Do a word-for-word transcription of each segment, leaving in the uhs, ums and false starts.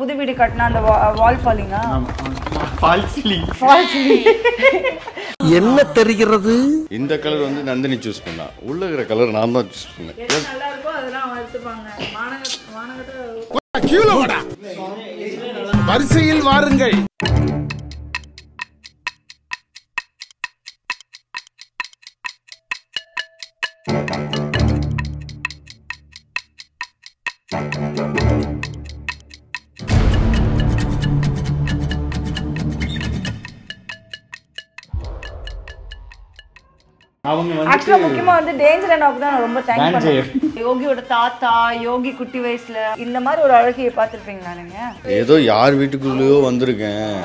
புது வீடு கட்டنا அந்த வால் ஃபாலிங்கா ஃபால்ஸ்லி ஃபால்ஸ்லி என்ன தெரிகிறது இந்த கலர் வந்து நந்தினி चूஸ் பண்ணா உள்ள இருக்கிற கலர் நான் தான் चूஸ் பண்ணேன் எது நல்லா இருக்கோ அதலாம் வளத்துவாங்க மானக மானகட்ட கீழ வாடா வரிசையில் வாருங்கள் Actually, முக்கியமா வந்து டேஞ்சர் அண்ணாக்கு தான் ரொம்ப தேங்க் பண்ணேன். யோகியோட தாத்தா, யோகி குட்டி வயசுல இந்த மாதிரி ஒரு அழகிய பாத்துப்பீங்க நானுங்க. ஏதோ யார் வீட்டுக்குள்ளயோ வந்திருக்கேன்.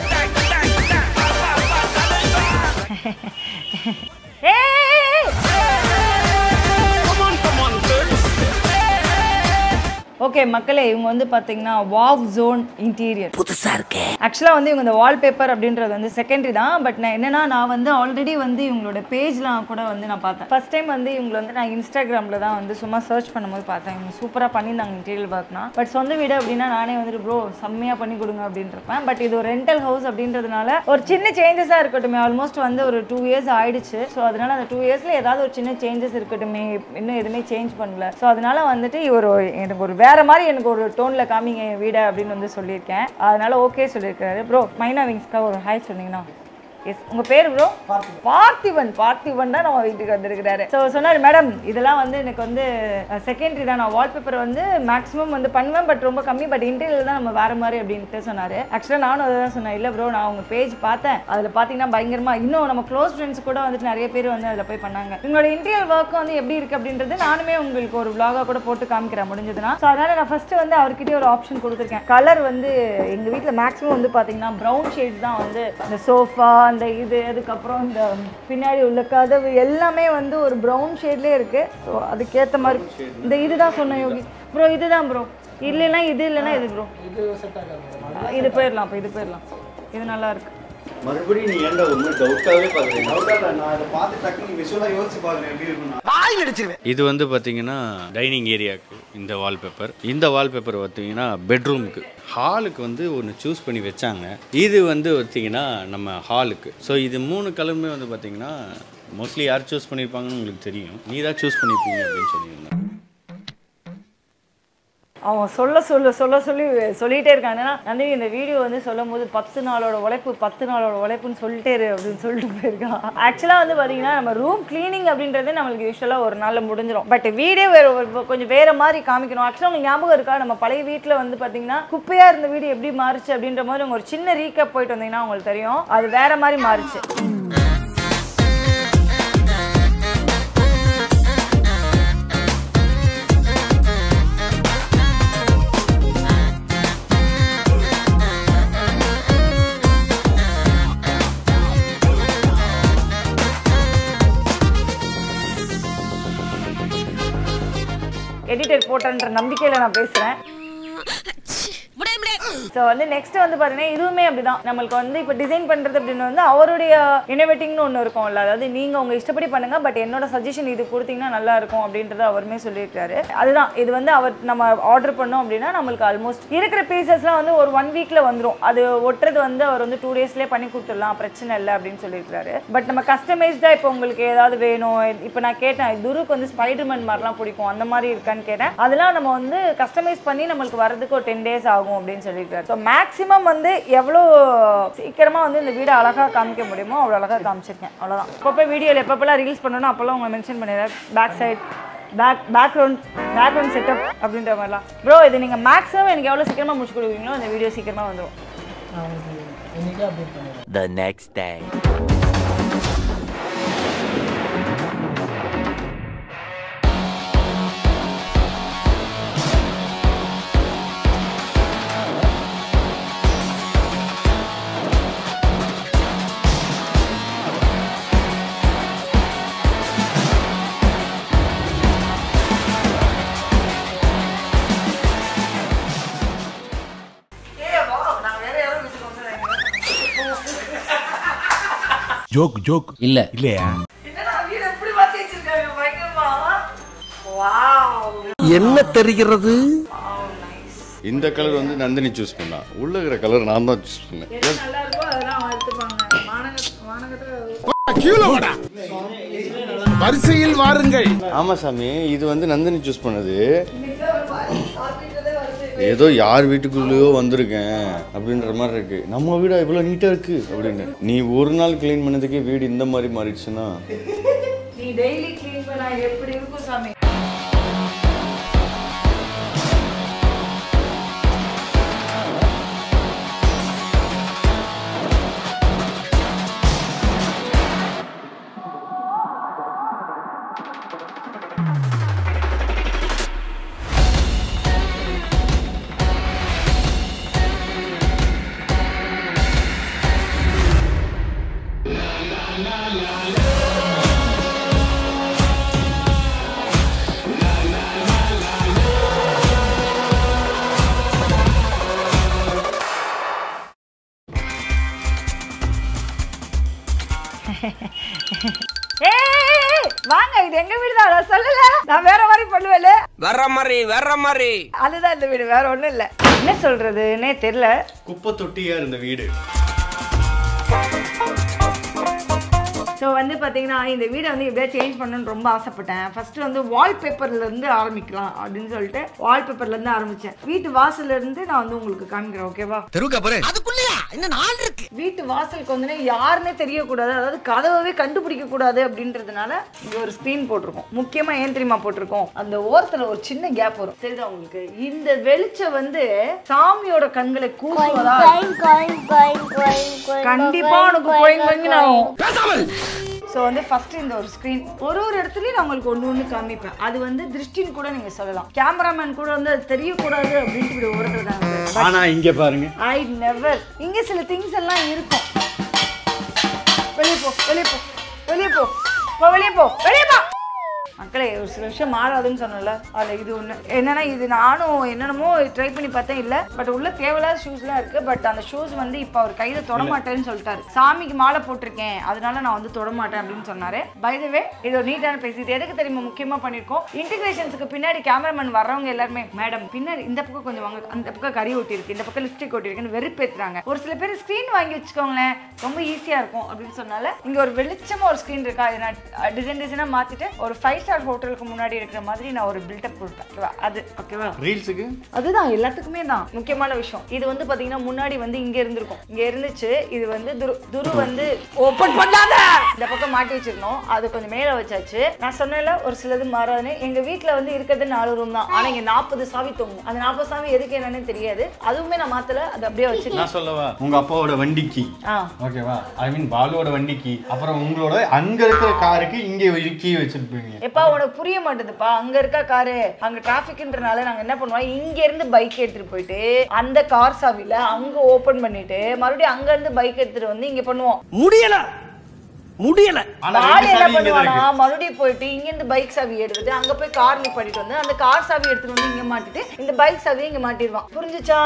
ஓகே மக்களே, இவங்க வந்து பாத்தீங்கன்னா வாவ் ஜோன் இன்டீரியர் புதுசா இருக்கு. एक्चुअली வந்து இவங்க இந்த வால்பேப்பர் அப்படின்றது வந்து செகண்டரி தான். பட் நான் என்னன்னா நான் வந்து ஆல்ரெடி வந்து இவங்களோட பேஜ்லாம் கூட வந்து நான் பார்த்தேன். ஃபர்ஸ்ட் டைம் வந்து இவங்க வந்து நான் இன்ஸ்டாகிராம்ல தான் வந்து சும்மா சர்ச் பண்ணும்போது பார்த்தேன். இவங்க சூப்பரா பண்ணிருந்தாங்க இன்டீரியர் வர்க்னா. பட் சொந்த வீடு அப்படினா நானே வந்து ப்ரோ செம்மையா பண்ணி கொடுங்க அப்படின்றப்பேன். பட் இது ஒரு ரெண்டல் ஹவுஸ் அப்படின்றதுனால ஒரு சின்ன சேஞ்சஸா இருக்கட்டுமே. ஆல்மோஸ்ட் வந்து ஒரு டூ இயர்ஸ் ஆயிடுச்சு. சோ அதனால அந்த டூ இயர்ஸ்ல ஏதாவது ஒரு சின்ன சேஞ்சஸ் இருக்கட்டுமே. இன்னும் எதுமே சேஞ்ச் பண்ணல. சோ அதனால வந்துட்டு இவர் எனக்கு ஒரு வேற மாதிரி எனக்கு ஒரு டோன்ல காமிங்க வீட அப்படினு வந்து சொல்லிருக்கேன். அதனால ஓகே சொல்லிருக்காரு. ப்ரோ மைனா விங்ஸ்க்கு ஒரு ஹாய் சொன்னீங்கனா. எஸ், உங்க பேர் ப்ரோ? பார்த்திபன். பார்த்திபன் தான் நம்ம வீட்டுக்கு வந்திருக்காரு. சோ சொன்னாரு, மேடம் இதெல்லாம் வந்து எனக்கு வந்து செகண்டரி தான், நான் வால்பேப்பர் வந்து மேக்ஸிமம் வந்து பண்ணுவேன் பட் ரொம்ப கம்மி, பட் இன்டீரியர் தான் நம்ம வேற மாதிரி அப்படின்ட்டு சொன்னாரு. ஆக்சுவலா நானும் அதான் சொன்னேன், இல்ல ப்ரோ நான் உங்க பேஜ் பார்த்தேன், அதுல பாத்தீங்கன்னா பயங்கரமா இன்னும் நம்ம க்ளோஸ் ஃப்ரெண்ட்ஸ் கூட வந்துட்டு நிறைய பேர் வந்து அதுல போய் பண்ணாங்க. உங்களோட இன்டீரியர் ஒர்க் வந்து எப்படி இருக்கு அப்படின்றது நானுமே உங்களுக்கு ஒரு விளாகா கூட போட்டு காமிக்கிறேன் முடிஞ்சதுன்னா. சோ அதனால நான் ஃபர்ஸ்ட் வந்து அவர்கிட்டயே ஒரு ஆப்ஷன் கொடுத்துருக்கேன். கலர் வந்து எங்க வீட்டுல மேக்ஸிமம் வந்து பாத்தீங்கன்னா ப்ரௌன் ஷேட்ஸ் தான் வந்து இந்த சோஃபா அந்த இது அதுக்கப்புறம் இந்த பின்னாடி உள்ள கதவு எல்லாமே வந்து ஒரு ப்ரௌன் ஷேட்லேயே இருக்குது. ஸோ அதுக்கேற்ற மாதிரி இந்த இதுதான் சொன்னேன் யோகி ப்ரோ, இதுதான் ப்ரோ, இல்லைன்னா இது இல்லைன்னா இது ப்ரோ, இது போயிடலாம், இப்போ இது போயிடலாம், இது நல்லா இருக்கு. மறுபடியும் நீ ஏண்டா ஒரு டவுட்டாவே பாக்குறீங்க? டவுட்டா நான் அத பார்த்து டக்கு நீ விஷுவலா யோசி பாக்குறேன் எப்படி இருக்குன்னா பாய் நடிச்சிருவேன். இது வந்து பாத்தீங்கன்னா டைனிங் ஏரியாக்கு இந்த வால்பேப்பர், இந்த வால்பேப்பர் பாத்தீங்கன்னா பெட்ரூமுக்கு, ஹாலுக்கு வந்து ஒன்னு चूஸ் பண்ணி வெச்சாங்க. இது வந்து பாத்தீங்கன்னா நம்ம ஹாலுக்கு. சோ இது மூணு கலருமே வந்து பாத்தீங்கன்னா மோஸ்ட்லி யார் चूஸ் பண்ணிருப்பாங்கன்னு உங்களுக்கு தெரியும். நீ தான் चूஸ் பண்ணிருப்பீங்க அப்படினு சொல்லிருந்தாங்க. அவன் சொல்ல சொல்ல சொல்ல சொல்லி சொல்லிகிட்டே இருக்கான். ஏன்னா நந்தினி இந்த வீடியோ வந்து சொல்லும் போது பத்து நாளோட உழைப்பு பத்து நாளோட உழைப்புன்னு சொல்லிட்டே இரு அப்படின்னு சொல்லிட்டு போயிருக்கான். ஆக்சுவலாக வந்து பார்த்தீங்கன்னா நம்ம ரூம் க்ளீனிங் அப்படின்றது நம்மளுக்கு யூஸ்வலாக ஒரு நாளில் முடிஞ்சிடும். பட் வீடியோ வேறு கொஞ்சம் வேறு மாதிரி காமிக்கணும். ஆக்சுவலாக உங்களுக்கு ஞாபகம் இருக்கா, நம்ம பழைய வீட்டில் வந்து பார்த்தீங்கன்னா குப்பையாக இருந்த வீடு எப்படி மாறிச்சு அப்படின்ற மாதிரி நம்ம ஒரு சின்ன ரீகேப் போயிட்டு வந்தீங்கன்னா உங்களுக்கு தெரியும் அது வேறு மாதிரி மாறிச்சு. எடிட்டர் போட்டன்ற நம்பிக்கையில நான் பேசுறேன். ஸோ வந்து நெக்ஸ்ட் வந்து பாத்தீங்கன்னா இதுவுமே அப்படிதான். நம்மளுக்கு வந்து இப்போ டிசைன் பண்றது அப்படின்னு வந்து அவருடைய இனோவேட்டிங்னு ஒன்று இருக்கும்ல, அதாவது நீங்க உங்க இஷ்டப்படி பண்ணுங்க பட் என்னோட சஜஷன் இது கொடுத்தீங்கன்னா நல்லா இருக்கும் அப்படின்றத அவருமே சொல்லியிருக்காரு. அதுதான் இது வந்து அவர் நம்ம ஆர்டர் பண்ணோம் அப்படின்னா நம்மளுக்கு ஆல்மோஸ்ட் இருக்கிற பீசஸ்லாம் வந்து ஒரு ஒன் வீக்ல வந்துடும். அது ஒட்டுறது வந்து அவர் வந்து டூ டேஸ்லேயே பண்ணி கொடுத்துடலாம், பிரச்சனை இல்லை அப்படின்னு சொல்லியிருக்காரு. பட் நம்ம கஸ்டமைஸ்டா இப்போ உங்களுக்கு ஏதாவது வேணும், இப்போ நான் கேட்டேன் துருக்கு வந்து ஸ்பைடர்மேன் மாதிரிலாம் பிடிக்கும் அந்த மாதிரி இருக்கான்னு கேட்டேன். அதெல்லாம் நம்ம வந்து கஸ்டமைஸ் பண்ணி நம்மளுக்கு வர்றதுக்கு ஒரு டென் டேஸ் ஆகும் அப்படின்னு சொல்லியிருக்காரு. ஸோ மேக்ஸிமம் வந்து எவ்வளோ சீக்கிரமாக வந்து இந்த வீடை அழகாக காமிக்க முடியுமோ அவ்வளோ அழகாக காமிச்சிருக்கேன், அவ்வளோதான். அப்பப்போ வீடியோவில் எப்பப்பெல்லாம் ரீல்ஸ் பண்ணணும் அப்போல்லாம் உங்களை மென்ஷன் பண்ணிடுறேன். Back side back background background setup அப்படின்ற மாதிரிலாம். ப்ரோ இது நீங்கள் மேக்ஸிமம் எனக்கு எவ்வளோ சீக்கிரமாக முடிச்சு கொடுக்குறீங்களோ அந்த வீடியோ சீக்கிரமாக வந்துடும். The next day joke joke இல்ல இல்லையா என்னடா வீட இப்படி மாத்தி வச்சிருக்காங்க பயங்கரமா. வாவ் என்ன தெரிகிறது? Wow nice. இந்த கலர் வந்து நந்தினி चूஸ் பண்ணா. உள்ள இருக்கிற கலர் நான் தான் चूஸ் பண்ணேன். எது நல்லா இருக்கோ அதலாம் எடுத்துப்பாங்க. மானகட்ட மானகட்ட கீழ வாடா. வரிசையில் வாருங்கள். ஆமா சாமி, இது வந்து நந்தினி चूஸ் பண்ணது. ஏதோ யார் வீட்டுக்குள்ளேயோ வந்திருக்கேன் அப்படின்ற மாதிரி இருக்கு. நம்ம வீடா இவ்வளோ நீட்டாக இருக்கு அப்படின்னு நீ ஒரு நாள் கிளீன் பண்ணதுக்கே வீடு இந்த மாதிரி மாறிடுச்சுன்னா நீ டெய்லி கிளீன் பண்ணா எப்படி இருக்கும் சாமி? வாங்க, இது எங்க வீடு தான். சொல்லல நான் வேற மாதிரி பண்ணுவேன். வேற மாதிரி வேற மாதிரி அதுதான் இந்த வீடு, வேற ஒண்ணும் இல்ல. என்ன சொல்றதுன்னே தெரியல. குப்பை தொட்டியா இருந்த வீடு. ஸோ வந்து பார்த்தீங்கன்னா இந்த வீடை வந்து எப்படியா சேஞ்ச் பண்ணணும்னு ரொம்ப ஆசைப்பட்டேன். ஃபஸ்ட்டு வந்து வால்பேப்பர்லேருந்து ஆரம்பிக்கலாம் அப்படின்னு சொல்லிட்டு வால்பேப்பர்லேருந்து ஆரம்பித்தேன். வீட்டு வாசல்லேருந்து நான் வந்து உங்களுக்கு காமிக்கிறேன், ஓகேவா? வீட்டு வாசலுக்கு வந்து யாருன்னே தெரியக்கூடாது, அதாவது கதவை கண்டுபிடிக்க கூடாது அப்படின்றதுனால இங்கே ஒரு ஸ்க்ரீன் போட்டிருக்கோம். முக்கியமாக ஏன் தெரியுமா போட்டிருக்கோம்? அந்த ஓரத்தில் ஒரு சின்ன கேப் வரும், தெரியுதா உங்களுக்கு? இந்த வெளிச்சம் வந்து சாமியோட கண்களை கூசுவதா கண்டிப்பாக உனக்கு கோயில். ஸோ வந்து ஃபஸ்ட்டு இந்த ஒரு ஸ்க்ரீன் ஒரு ஒரு இடத்துலையும் நான் உங்களுக்கு ஒன்று ஒன்று காமிப்பேன். அது வந்து திருஷ்டின்னு கூட நீங்கள் சொல்லலாம். கேமராமேன் கூட வந்து அது தெரியக்கூடாது அப்படின்ட்டு இப்படி ஓடுறதுனால. ஆனால் இங்கே பாருங்க, ஐ நெவர் இங்கே சில திங்ஸ் எல்லாம் இருக்கும். வெளியே போ, வெளியே போ, வெளியே போ, வெளியே போ, வெளியே போ. மக்களே, ஒரு சில விஷயம் மாறாதுன்னு சொன்னல, அதில் இது ஒன்று என்னென்னா, இது நானும் என்னென்னமோ ட்ரை பண்ணி பார்த்தேன். இல்லை, பட் உள்ள தேவையில்லாத ஷூஸ்லாம் இருக்குது. பட் அந்த ஷூஸ் வந்து இப்போ அவர் கையில் தொடமாட்டேன்னு சொல்லிட்டாரு. சாமிக்கு மாலை போட்டிருக்கேன், அதனால நான் வந்து தொடமாட்டேன் அப்படின்னு சொன்னார். பை தி வே, இது ஒரு நீட்டான பேசிட்டு எதுக்கு தெரியுமா முக்கியமாக பண்ணியிருக்கோம்? இன்டிகிரேஷன்ஸுக்கு பின்னாடி கேமராமேன் வர்றவங்க எல்லாருமே, மேடம் பின்னாடி இந்த பக்கம் கொஞ்சம் வாங்க, அந்த பக்கம் கறி ஓட்டியிருக்கு, இந்த பக்கம் லிப்ஸ்டிக் ஓட்டியிருக்குன்னு வெறுப்பேற்றுறாங்க. ஒரு சில பேர் ஸ்க்ரீன் வாங்கி வச்சுக்கோங்களேன், ரொம்ப ஈஸியாக இருக்கும் அப்படின்னு சொன்னால இங்கே ஒரு வெளிச்சமாக ஒரு ஸ்க்ரீன் இருக்கா, இதை நான் டிசைன் டிசைனாக மாற்றிட்டு ஒரு ஃபைவ் ஸ்டார் ஹோட்டலுக்கு முன்னாடி இருக்கிற மாதிரி நான் ஒரு பில்டப் கொடுத்தேன். அது ஓகேவா ரீல்ஸுக்கு? அதுதான் எல்லாத்துக்குமே தான் முக்கியமான விஷயம். இது வந்து பார்த்தீங்கன்னா முன்னாடி வந்து இங்கே இருந்திருக்கும், இங்கே இருந்துச்சு. இது வந்து துரு துரு வந்து ஓப்பன் பண்ணாத இந்த பக்கம் மாட்டி வச்சிருந்தோம், அது கொஞ்சம் மேலே வச்சாச்சு. நான் சொன்னேன்ல ஒரு சிலது மாறாதுன்னு. எங்கள் வீட்டில் வந்து இருக்கிறது நாலு ரூம் தான், ஆனால் இங்கே நாற்பது சாவி தோங்கும். அந்த நாற்பது சாவி எதுக்கு என்னன்னு தெரியாது, அதுவுமே நான் மாத்தல, அது அப்படியே வச்சு. நான் சொல்லவா, உங்க அப்பாவோட வண்டிக்கு ஓகேவா, ஐ மீன் பாலோட வண்டிக்கு, அப்புறம் உங்களோட அங்கே இருக்கிற காருக்கு இங்கே கீ வச்சிருப்பீங்க. எப்பா உனக்கு புரிய மாட்டேதுப்பா, அங்க இருக்க காரு அங்க டிராபிக்ன்றனால நாங்க என்ன பண்ணுவோம், இங்க இருந்து பைக் எடுத்துட்டு போயிட்டு அந்த கார் சாவில அங்க ஓபன் பண்ணிட்டு மறுபடியும் அங்க இருந்து பைக் எடுத்துட்டு வந்து இங்க பண்ணுவோம். முடியல முடியல மறுபடியும் போயிட்டு இங்க இருந்து பைக் சாவி எடுத்துட்டு அங்க போய் கார் நிக் பண்ணிட்டு வந்து அந்த கார் சாவி எடுத்துட்டு வந்து இங்க மாட்டிட்டு இந்த பைக் சாவியை இங்க மாட்டிடுவான். புரிஞ்சுச்சா?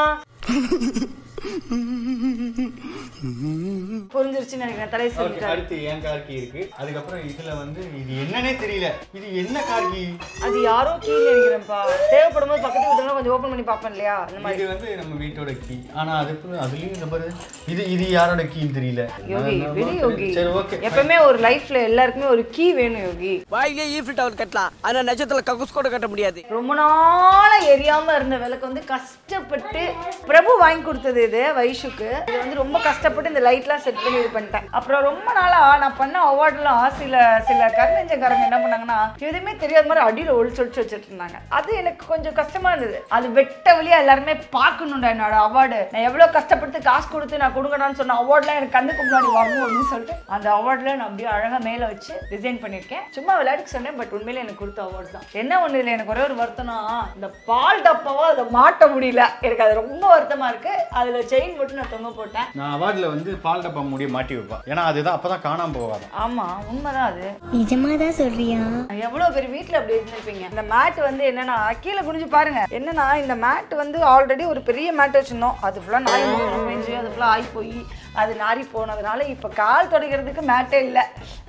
புரிஞ்சிருச்சுன்னு நினைக்கிறேன். தலை சொல்லி அடுத்து என் கார்கி இருக்கு, அதுக்கப்புறம் இதுல வந்து இது என்னன்னே தெரியல, இது என்ன கார்கி, அது யாரோ கீ நினைக்கிறேன்ப்பா. தேவைப்படும் போது பக்கத்து வீட்டுல கொஞ்சம் ஓபன் பண்ணி பார்ப்பேன் இல்லையா, இந்த மாதிரி. இது வந்து நம்ம வீட்டோட கீ, ஆனா அதுக்கு அதுலயும் இந்த பாரு, இது இது யாரோட கீன்னு தெரியல. யோகி வெரி யோகி. சரி ஓகே, எப்பவுமே ஒரு லைஃப்ல எல்லாருக்குமே ஒரு கீ வேணும் யோகி. வாயிலே ஈஃபில் டவர் கட்டலாம், ஆனா நட்சத்திரத்துல கக்கூஸ் கூட கட்ட முடியாது. ரொம்ப நாளா எரியாம இருந்த விளக்கு வந்து கஷ்டப்பட்டு பிரபு வாங்கி கொடுத்தது. இது வைஷுக்கு இது வந்து ரொம்ப கஷ்டப்பட்டு இந்த லைட்லாம் செட் பண்ணி இது பண்ணிட்டேன். அப்புறம் ரொம்ப நாளாக நான் பண்ண அவார்ட்லாம் சில சில கருஞ்சக்காரங்க என்ன பண்ணாங்கன்னா எதுவுமே தெரியாத மாதிரி அடியில் ஒழிச்சு ஒழிச்சு வச்சுட்டு இருந்தாங்க. அது எனக்கு கொஞ்சம் கஷ்டமாக இருந்தது. அது வெட்ட வழியாக எல்லாருமே பார்க்கணுண்டா என்னோட அவார்டு, நான் எவ்வளோ கஷ்டப்பட்டு காசு கொடுத்து நான் கொடுக்கணும்னு சொன்ன அவார்ட்லாம் எனக்கு கண்ணுக்கு முன்னாடி வரணும் அப்படின்னு சொல்லிட்டு அந்த அவார்டில் நான் அப்படியே அழகாக மேலே வச்சு டிசைன் பண்ணியிருக்கேன். சும்மா விளையாட்டுக்கு சொன்னேன், பட் உண்மையில எனக்கு கொடுத்த அவார்டு தான். என்ன ஒன்று இதில் எனக்கு ஒரே ஒரு வருத்தம்னா இந்த பால் டப்பாவோ அதை மாட்ட முடியல, எனக்கு அது ரொம்ப வருத்தமாக இருக்குது. அதில் chain மட்டும் நான் தொங்க போட்டேன். நான் அவார்ட்ல வந்து பால் டப்பா மூடி மாட்டி வைப்பேன். ஏனா அதுதான் அப்பதான் காணாம போகாது. ஆமா உண்மைதான் அது. நிஜமாடா சொல்றியா? எவ்வளவு பேர் வீட்ல அப்படியே இருந்திருப்பீங்க. இந்த மேட் வந்து என்னன்னா கீழ குனிஞ்சு பாருங்க. என்னன்னா இந்த மேட் வந்து ஆல்ரெடி ஒரு பெரிய மேட் வச்சிருந்தோம். அது ஃபுல்லா நாய் மூஞ்சி அது ஃபுல்லா ஆயி போய் அது நாரி போனதுனால இப்போ கால் துடைக்கிறதுக்கு மேட்டே இல்ல.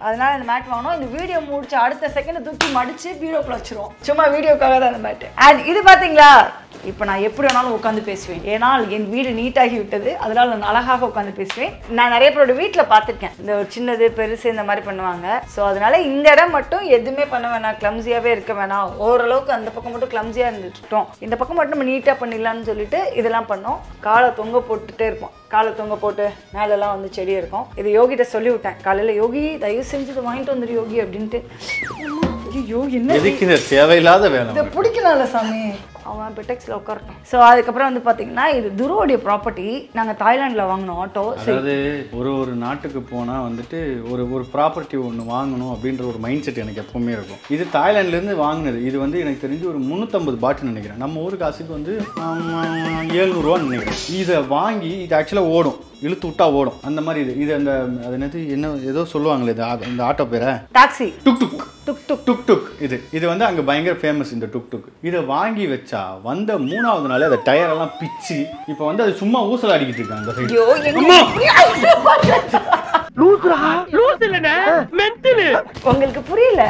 அதனால இந்த மேட் வாங்கணும். இந்த வீடியோ முடிச்சு அடுத்த செகண்ட் தூக்கி மடிச்சு பீரோக்குள்ள வச்சிரோம். சும்மா வீடியோக்காக தான் அந்த மேட். அண்ட் இது பாத்தீங்களா? இப்போ நான் எப்படி வேணாலும் உட்காந்து பேசுவேன். ஏன்னா என் வீடு நீட்டாகி விட்டது, அதனால நான் அழகாக உட்காந்து பேசுவேன். நான் நிறைய பேரோட வீட்டில் பார்த்துருக்கேன், இந்த சின்னது பெருசு இந்த மாதிரி பண்ணுவாங்க. ஸோ அதனால இந்த இடம் மட்டும் எதுவுமே பண்ண வேணாம், கிளம்ஸியாகவே இருக்க வேணாம். ஓரளவுக்கு அந்த பக்கம் மட்டும் கிளம்ஸியாக இருந்துட்டோம், இந்த பக்கம் மட்டும் நம்ம நீட்டாக பண்ணிடலான்னு சொல்லிட்டு இதெல்லாம் பண்ணோம். காலை தொங்க போட்டுகிட்டே இருப்போம், காலை தொங்க போட்டு மேலெல்லாம் வந்து செடி இருக்கும். இது யோகிட்ட சொல்லி விட்டேன் காலையில், யோகி தயவு செஞ்சு இதை வாங்கிட்டு வந்துடு யோகி அப்படின்ட்டு. ஐயோ என்ன எதுக்கு தேவையில்லாத வேலை, இதை பிடிக்கலாம்ல சாமி, அவன் பெட்டெக்ஸில் உட்காரட்டும். ஸோ அதுக்கப்புறம் வந்து பார்த்தீங்கன்னா இது துருவோடைய ப்ராப்பர்ட்டி. நாங்கள் தாய்லாண்டில் வாங்கினோம் ஆட்டோ. அதாவது ஒரு ஒரு நாட்டுக்கு போனால் வந்துட்டு ஒரு ஒரு ப்ராப்பர்ட்டி ஒன்று வாங்கணும் அப்படின்ற ஒரு மைண்ட் செட் எனக்கு எப்பவுமே இருக்கும். இது தாய்லாண்ட்லேருந்து வாங்கினது. இது வந்து எனக்கு தெரிஞ்சு ஒரு முந்நூற்றம்பது பாட்டு நினைக்கிறேன், நம்ம ஊர் காசுக்கு வந்து ஏழ்நூறுவான்னு நினைக்கிறேன். இதை வாங்கி இது ஆக்சுவலாக ஓடும், இழுத்து விட்டா ஓடும் அந்த மாதிரி. இது இது அந்த அது என்னது என்ன ஏதோ சொல்லுவாங்களே இந்த ஆட்டோ பேரை, taxi tuk tuk tuk tuk tuk tuk இது இது வந்து அங்கே பயங்கர ஃபேமஸ் இந்த டுக் டுக். இதை வாங்கி வச்சு வந்த மூணாவது நாள் அந்த டயர் எல்லாம் பிச்சு இப்போ வந்து அது சும்மா ஊசல் அடிக்கிட்டு இருக்காங்க. உங்களுக்கு புரியல,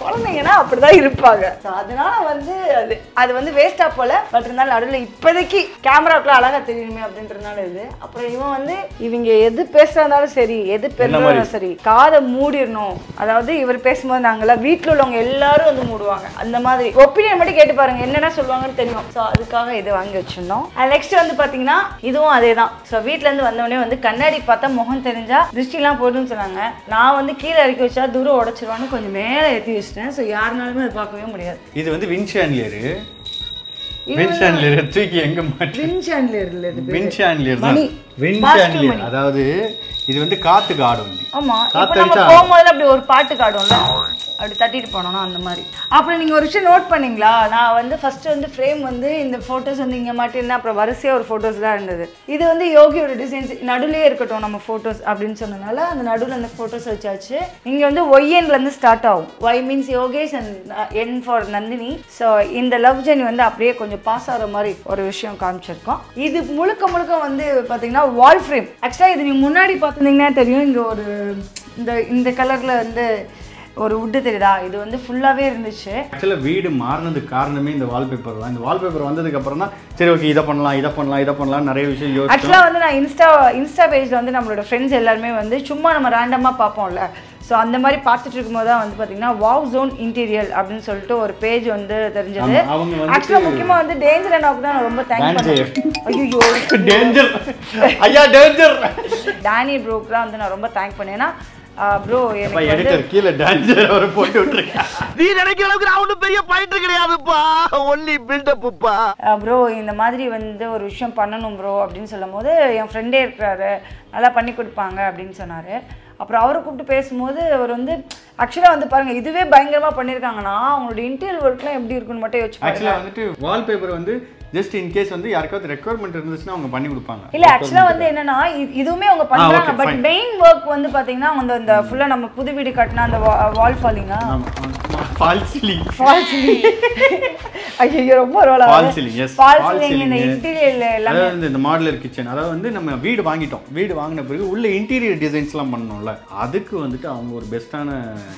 குழந்தைங்கன்னா அப்படிதான் இருப்பாங்க. அதனால வந்து அது அது வந்து வேஸ்டா போல. பட் இருந்தாலும் நடுவில் இப்போதைக்கு கேமராக்குள்ள அழகா தெரியுமே அப்படின்றதுனால இது. அப்புறம் இவன் வந்து இவங்க எது பேசுறதாலும் சரி, எது பேசுறதாலும் சரி, காதை மூடிடணும். அதாவது இவர் பேசும்போது நாங்களாம் வீட்டில் உள்ளவங்க எல்லாரும் வந்து மூடுவாங்க. அந்த மாதிரி ஒப்பீனியன் மட்டும் கேட்டு பாருங்க, என்னென்ன சொல்லுவாங்கன்னு தெரியும். ஸோ அதுக்காக இதை வாங்கி வச்சிருந்தோம். நெக்ஸ்ட் வந்து பார்த்தீங்கன்னா இதுவும் அதே தான். ஸோ வீட்டில இருந்து வந்தவொடனே வந்து கண்ணாடி பார்த்தா முகம் தெரிஞ்சா திருஷ்டிலாம் போடுன்னு சொன்னாங்க. நான் வந்து கீழே இறக்கி வச்சா தூரம் உடைச்சிருவான்னு கொஞ்சம் மேலே ஏற்றி வச்சிட்டேன். ஸோ யாருனாலுமே அதை பார்க்கவே முடியாது. இது வந்து வின்சான்லியரு அதாவது இது வந்து காத்துக்கு ஆடும். ஆமா போகும்போது அப்படி ஒரு பாட்டுக்கு ஆடும்ல, அப்படி தட்டிட்டு போனோம்னா அந்த மாதிரி. அப்புறம் நீங்கள் ஒரு விஷயம் நோட் பண்ணிங்களா, நான் வந்து ஃபஸ்ட்டு வந்து ஃப்ரேம் வந்து இந்த ஃபோட்டோஸ் வந்து இங்கே மாட்டிருந்தேன். அப்புறம் வரிசையாக ஒரு ஃபோட்டோஸ் தான் இருந்தது. இது வந்து யோகியோட டிசைன்ஸ் நடுவிலே இருக்கட்டும் நம்ம ஃபோட்டோஸ் அப்படின்னு சொன்னதுனால அந்த நடுவில் அந்த ஃபோட்டோஸ் வச்சாச்சு. இங்கே வந்து ஒய்என்லேருந்து ஸ்டார்ட் ஆகும். Y means Yogesh and N for Nandini. So இந்த லவ் ஜர்னி வந்து அப்படியே கொஞ்சம் பாஸ் ஆகிற மாதிரி ஒரு விஷயம் காமிச்சிருக்கோம். இது முழுக்க முழுக்க வந்து பார்த்தீங்கன்னா வால் ஃப்ரேம். ஆக்சுவலாக இது நீங்கள் முன்னாடி பார்த்துருந்தீங்கன்னா தெரியும், இங்கே ஒரு இந்த இந்த கலரில் வந்து ஒரு உட்டு தெரியுதா, இது வந்து ஃபுல்லாகவே இருந்துச்சு. ஆக்சுவலாக வீடு மாறினதுக்கு காரணமே இந்த வால்பேப்பர் தான். இந்த வால்பேப்பர் வந்ததுக்கு அப்புறம் தான் சரி ஓகே இதை பண்ணலாம் இதை பண்ணலாம் இதை பண்ணலாம் நிறைய விஷயம் யோசிச்சு. ஆக்சுவலாக வந்து நான் இன்ஸ்டா இன்ஸ்டா பேஜில் வந்து நம்மளோட ஃப்ரெண்ட்ஸ் எல்லாருமே வந்து சும்மா நம்ம ரேண்டமாக பார்ப்போம்ல, ஸோ அந்த மாதிரி பார்த்துட்டு இருக்கும்போது தான் வந்து பார்த்தீங்கன்னா வாவ் ஜோன் இன்டீரியல் அப்படின்னு சொல்லிட்டு ஒரு பேஜ் வந்து தெரிஞ்சது. ஆக்சுவலாக முக்கியமாக வந்து டேஞ்சர் அண்ணாவுக்கு தான் நான் ரொம்ப தேங்க்ஸ் பண்ணுவேன். டேனி ப்ரோக்கு தான் வந்து நான் ரொம்ப தேங்க் பண்ணேன்னா ப்ரோ எடிட்டர் கீழே டேஞ்சர் ஒரு போட்டு விட்டுருக்கேன். நீ நினைக்கிற அளவுக்கு நான் ஒன்றும் பெரிய பாயிண்ட் கிடையாதுப்பா, ஒன்லி பில்டப்புப்பா. ப்ரோ இந்த மாதிரி வந்து ஒரு விஷயம் பண்ணணும் ப்ரோ அப்படின்னு சொல்லும் போது என் ஃப்ரெண்டே இருக்கிறாரு நல்லா பண்ணி கொடுப்பாங்க அப்படின்னு சொன்னார். அப்புறம் அவரை கூப்பிட்டு பேசும்போது அவர் வந்து ஆக்சுவலாக வந்து பாருங்கள் இதுவே பயங்கரமாக பண்ணியிருக்காங்கன்னா அவங்களோட இன்டீரியர் ஒர்க்லாம் எப்படி இருக்குன்னு மட்டும் யோசிச்சு ஆக்சுவலாக வந்துட்டு வால்பேப்பர் வந்து ஜஸ்ட் இன்கேஸ் வந்து யாருக்காவது ரெக்யர்மெண்ட் இருந்துச்சுன்னா அவங்க பண்ணி கொடுப்பாங்க. இல்லை ஆக்சுவலாக வந்து என்னன்னா இதுவுமே அவங்க பண்ணுறாங்க, பட் மெயின் ஒர்க் வந்து பார்த்தீங்கன்னா அந்த அந்த ஃபுல்லாக நம்ம புது வீடு கட்டினா அந்த வால் ஃபாலிங்கா ஃபால் சீலிங் ஃபால் சீலிங் ஐயோ ரொம்ப ரோலா fall ceiling yes fall ceiling இந்த இன்டீரியர் எல்லாமே அதாவது இந்த மாடுலர் கிச்சன். அதாவது வந்து நம்ம வீடு வாங்கிட்டோம், வீடு வாங்கின பிறகு உள்ள இன்டீரியர் டிசைன்ஸ்லாம் பண்ணணும்ல, அதுக்கு வந்துட்டு அவங்க ஒரு பெஸ்ட்டான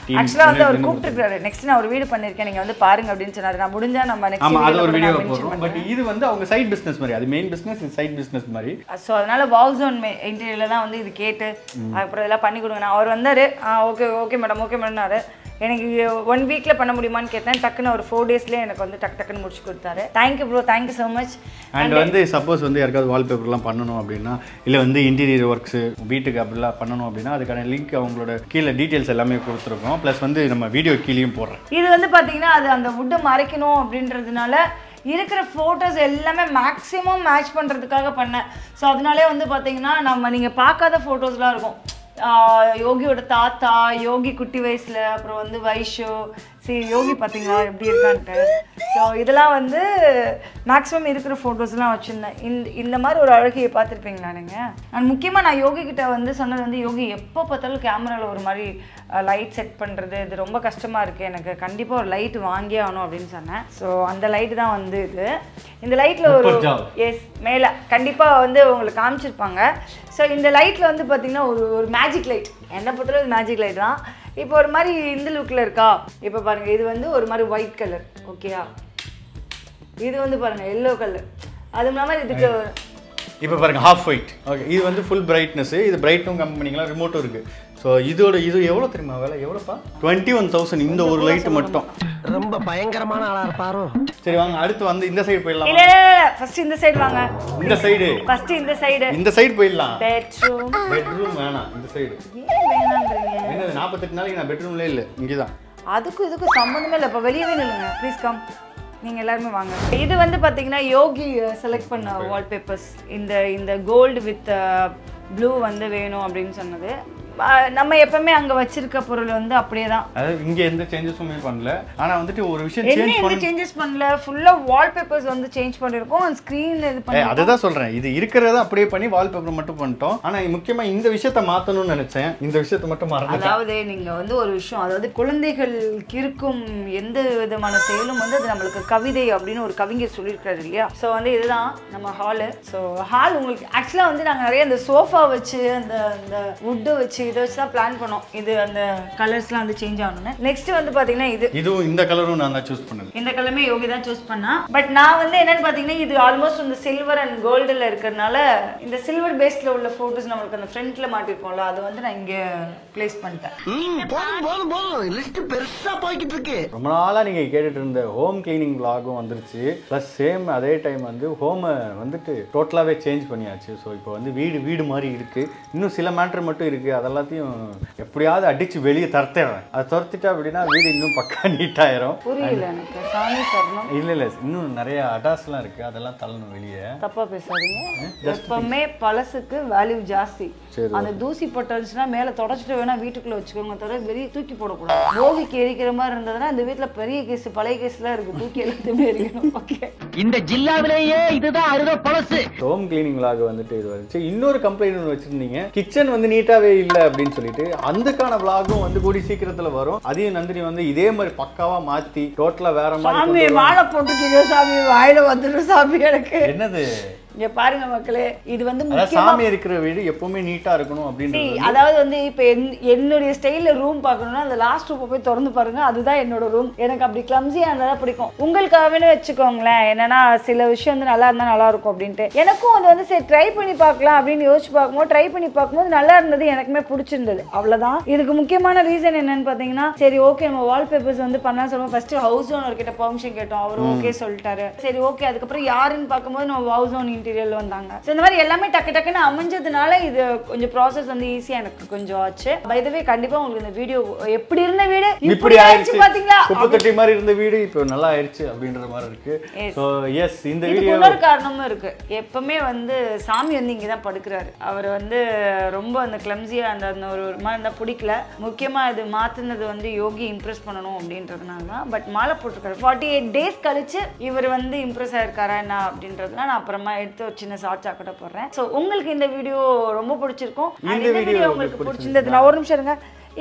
டீம். ஆக்சுவலாக வந்து அவர் கூப்பிட்டுருக்காரு நெக்ஸ்ட் நான் ஒரு வீடு பண்ணியிருக்கேன் நீங்கள் வந்து பாருங்க அப்படின்னு சொன்னார். நான் முடிஞ்சா நம்ம நெக்ஸ்ட் அது ஒரு வீடியோ போடுறோம். பட் இது வந்து அவங்க சைட் பிஸ்னஸ் மாதிரி, அது மெயின் பிஸ்னஸ் இது சைட் பிஸ்னஸ் மாதிரி. ஸோ அதனால வாவ் ஜோன் இன்டீரியரில் தான் வந்து இது கேட்டு அப்புறம் இதெல்லாம் பண்ணி கொடுங்க. அவர் வந்தார் ஓகே ஓகே மேடம் ஓகே மேடம்னாரு. எனக்கு ஒன் வீக்கில் பண்ண முடியுமான்னு கேட்டேன், டக்குன்னு ஒரு ஃபோர் டேஸ்லேயே எனக்கு வந்து டக்கு டக்குன்னு முடிச்சு கொடுத்தாரு. Thank you bro, thank you so much. And வந்து சப்போஸ் வந்து யாருக்காவது வால்பேப்பர்லாம் பண்ணணும் அப்படின்னா இல்லை வந்து இன்டீரியர் ஒர்க்ஸு வீட்டுக்கு அப்படிலாம் பண்ணணும் அப்படின்னா அதுக்கான லிங்க் அவங்களோட கீழே டீட்டெயில்ஸ் எல்லாமே கொடுத்துருக்கோம். ப்ளஸ் வந்து நம்ம வீடியோ கீழேயும் போடுறோம். இது வந்து பார்த்தீங்கன்னா அது அந்த வுட்டை மறைக்கணும் அப்படின்றதுனால இருக்கிற ஃபோட்டோஸ் எல்லாமே மேக்ஸிமம் மேட்ச் பண்ணுறதுக்காக பண்ணேன். ஸோ அதனாலே வந்து பார்த்தீங்கன்னா நம்ம நீங்கள் பார்க்காத ஃபோட்டோஸ்லாம் இருக்கும். யோகியோட தாத்தா, யோகி குட்டி வயசில், அப்புறம் வந்து Vaishu, See, Yogi Patinga, a beer hunter. So, this maximum irregular photos. In the Maru Araki Pathiping Lanning. And Mukimana Yogi Kita and this under the Yogi, a popatal camera or Marie light set under the Romba customer can a candipo light Wangia on Vinsana. So, and the light down there. In the light, yes, Mela Kandipa on the Kamchipanga. So, in the light, there is a magic light. What is magic light? Now, this look is a white color. Okay. This is a yellow color. That is half white. This is full brightness. This is bright company. Remote. So, this is twenty-one thousand. This light. This side. First, this side. This side. First, this side. This side. Bedroom. Bedroom. This side. I bedroom. Please come. This is Yogi select wallpapers. In the gold with blue. நம்ம எப்பமே அங்க வச்சிருக்க பொருள் வந்து அப்படியே தான் அதாவது இங்க எந்த चेंजेसமே பண்ணல ஆனா வந்துட்டு ஒரு விஷயம் चेंज பண்ணி என்ன चेंजेस பண்ணல ஃபுல்லா வால்பேப்பர்ஸ் வந்து चेंज பண்ணிருக்கோம் அந்த ஸ்கிரீன்ல இது பண்ணி அத தான் சொல்றேன் இது இருக்குறத அப்படியே பண்ணி வால்பேப்பர் மட்டும் பண்ணிட்டோம் ஆனா முக்கியமா இந்த விஷயத்தை மாத்தணும்னு நினைச்சேன் இந்த விஷயத்தை மட்டும் மறந்துட்டேன் அதாவது நீங்க வந்து ஒரு விஷயம் அதாவது குழந்தைகளுக்கு இருக்கும் எந்த விதமான செயலும் வந்து அது நமக்கு கவிதை அப்படினு ஒரு கவிஞர் சொல்லி இருக்காரு இல்லையா சோ வந்து இதுதான் நம்ம ஹால் சோ ஹால் உங்களுக்கு एक्चुअली வந்து நாங்க நிறைய அந்த சோஃபா வச்சு அந்த அந்த வுட் வச்சு This is the plan. This is the colors. Next, this is color I choose. This color I choose. But now, this is almost silver and gold. This silver based photos are in the front. I place it here. Go, list is a home cleaning vlog. Plus, same time, home totally changed. So, now, I எப்படியாவது அடிச்சு வெளிய தரதேறேன் அது தரத்திட்டா அப்படினா வீடு இன்னும் பக்கா NEET ஆயிரும் புரியல எனக்கு சாமி சரணம் இல்ல இல்ல இன்னும் நிறைய அடாஸ்லாம் இருக்கு அதெல்லாம் தள்ளணும் வெளிய தப்பா பேசாதீங்க எப்பமே பலசுக்கு வேல்யூ ஜாஸ்தி அந்த தூசி பட்டஞ்சினா மேல தொடச்சிட்டு வேணா வீட்டுக்குள்ள வச்சுக்கோங்க தர வெளிய தூக்கி போட கூடாது போகி கேரிக்கிற மாதிரி இருந்ததனா இந்த வீட்ல பெரிய கேஸ் பழைய கேஸ்லாம் இருக்கு தூக்கி எல்லாத்தையும் எறியணும் ஓகே இந்த ஜில்லாவிலேயே இதுதான் அறுத பலசு ஹோம் கிளீனிங் vlog வந்துட்டு இது வந்துச்சு இன்னொரு கம்ப்ளைன்ட் ஒன்னு வச்சிருந்தீங்க கிச்சன் வந்து நீட்டாவே இல்ல அப்படினு சொல்லிட்டு அந்தகான vlogம் வந்து கூடி சீக்கிரத்துல வரும் அதையும் நந்தினி வந்து இதே மாதிரி பக்காவா மாத்தி டோட்டலா வேற மாதிரி சாமி வாள போட்டுக்கிறியோ சாமி வாயில வந்துரு சாமி எனக்கு என்னது இங்க பாருங்க மக்களே இது வந்து முக்கியமா சாமி இருக்கிற வீடு எப்பவுமே நீட்டா இருக்கணும் அப்படின்றது அதாவது வந்து இப்போ என்னோட ஸ்டைல்ல ரூம் பார்க்கணும்னா அந்த லாஸ்ட் ரூம் போய் திறந்து பாருங்க அதுதான் என்னோட ரூம் எனக்கு அப்படி கிளம்ஸியானதா பிடிக்கும் உங்களுக்காகவே வெச்சுக்கோங்களே என்னன்னா சில விஷயம் வந்து நல்லா இருந்தா நல்லா இருக்கும் அப்படினு எனக்கும் அது வந்து சரி ட்ரை பண்ணி பார்க்கலாம் அப்படினு யோசிச்சு பாக்கும்போது ட்ரை பண்ணி பாக்கும்போது நல்லா இருந்தது எனக்குமே பிடிச்சிருந்தது அவ்வளவுதான் இதுக்கு முக்கியமான ரீசன் என்னன்னு பாத்தீங்கன்னா சரி ஓகே நம்ம வால்பேப்பர்ஸ் வந்து பண்ணா சொல்லுங்க ஃபர்ஸ்ட் ஹவுஸ் ஓனர் கிட்ட பெர்மிஷன் கேட்டோம் அவர் ஓகே சொல்லிட்டாரு சரி ஓகே அதுக்கு அப்புறம் யாருன்னு பாக்கும்போது நம்ம house owner Material vandanga. So, in the way, all my taki taki na amanjadhanala this process and easy and konjam. By the way, kandipa ungalku video eppadi irundha video ippadi ayiruchu pathingala. thirty mari irundha video ipo nalla ayiruchu abindra mari irukku. So, yes, in the video idu kaaranam irukku. Eppume vandu Sami vandu inga dhan padukkararu. Avar vandu romba and clumsy and andha oru mari da pidikala. Mukkiyama idu maathunadhu vandu Yogi impress pananum abindradhanala. But mala potrukar forty-eight days kalichu ivar vandu impress aayirkara enna abindradhanala na apparama So, உங்களுக்கு இந்த video ரொம்ப பிடிச்சிருக்கும் இந்த video உங்களுக்கு பிடிச்சிருந்ததுனா ஒரு நிமிஷம் இருங்க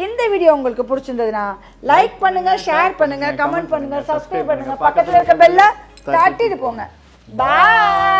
இந்த வீடியோ உங்களுக்கு பிடிச்சிருந்ததுனா லைக் பண்ணுங்க ஷேர் பண்ணுங்க கமெண்ட் பண்ணுங்க சப்ஸ்கிரைப் பண்ணுங்க பக்கத்துல இருக்க பெல்ல தட்டிட்டு போங்க பை